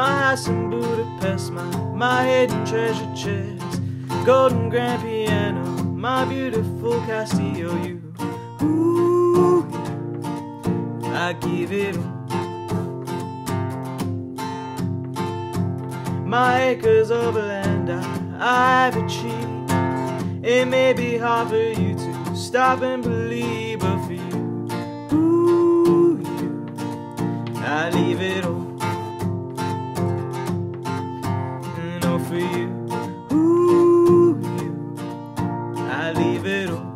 my house in Budapest, my hidden treasure chest, golden grand piano, my beautiful Castillo. You, ooh, I give it all. My acres of land I've achieved. It may be hard for you to stop and believe, but for you, ooh, you, I leave it all. And oh, for you, ooh, you, I leave it all.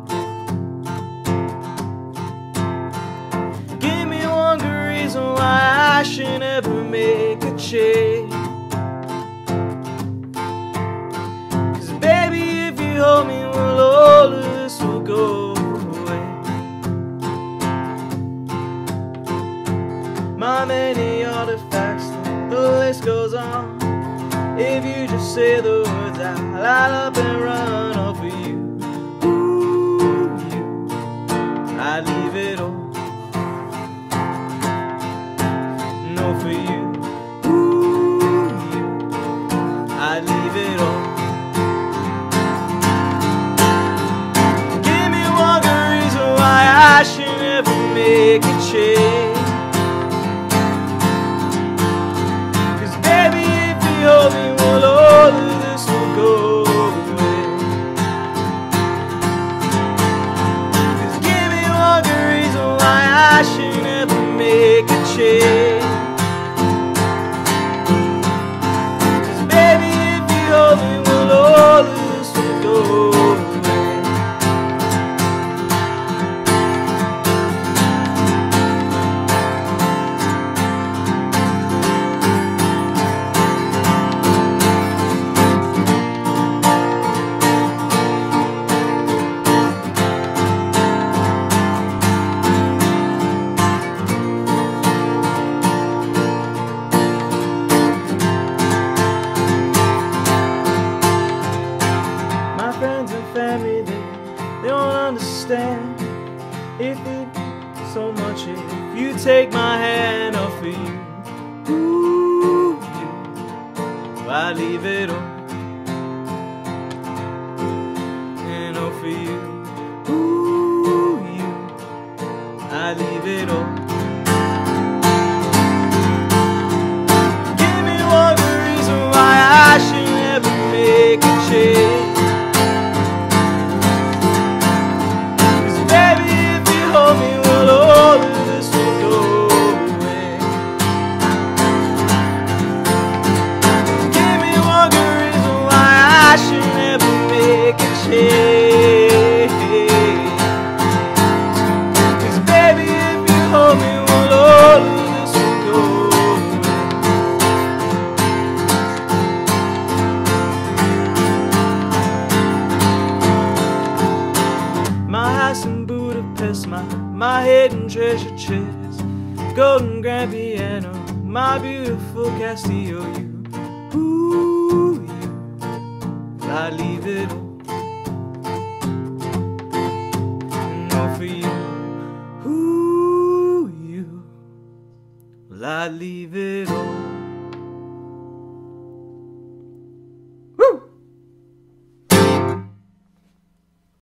Give me one good reason why I should never make a change. Hold me, well, all of this will go away. My many artifacts, the list goes on. If you just say the words, I'll light up and run off for you. Ooh, you, I leave it all. No, for you, ooh, you, I leave it all. I should never make a change, 'cause baby, if you hold me, well, all of this will go away. 'Cause give me one good reason why I should never make a change, 'cause baby, if you hold me, well, all of this will go away. Family, they don't understand. If it's so much, if you take my hand off of you, ooh, you, I leave it all. And all for you, ooh, you, I leave it all. Give me one good reason why I should never make a change. In Budapest, my hidden treasure chest, golden grand piano, my beautiful Castillo. You, ooh, you, I leave it all.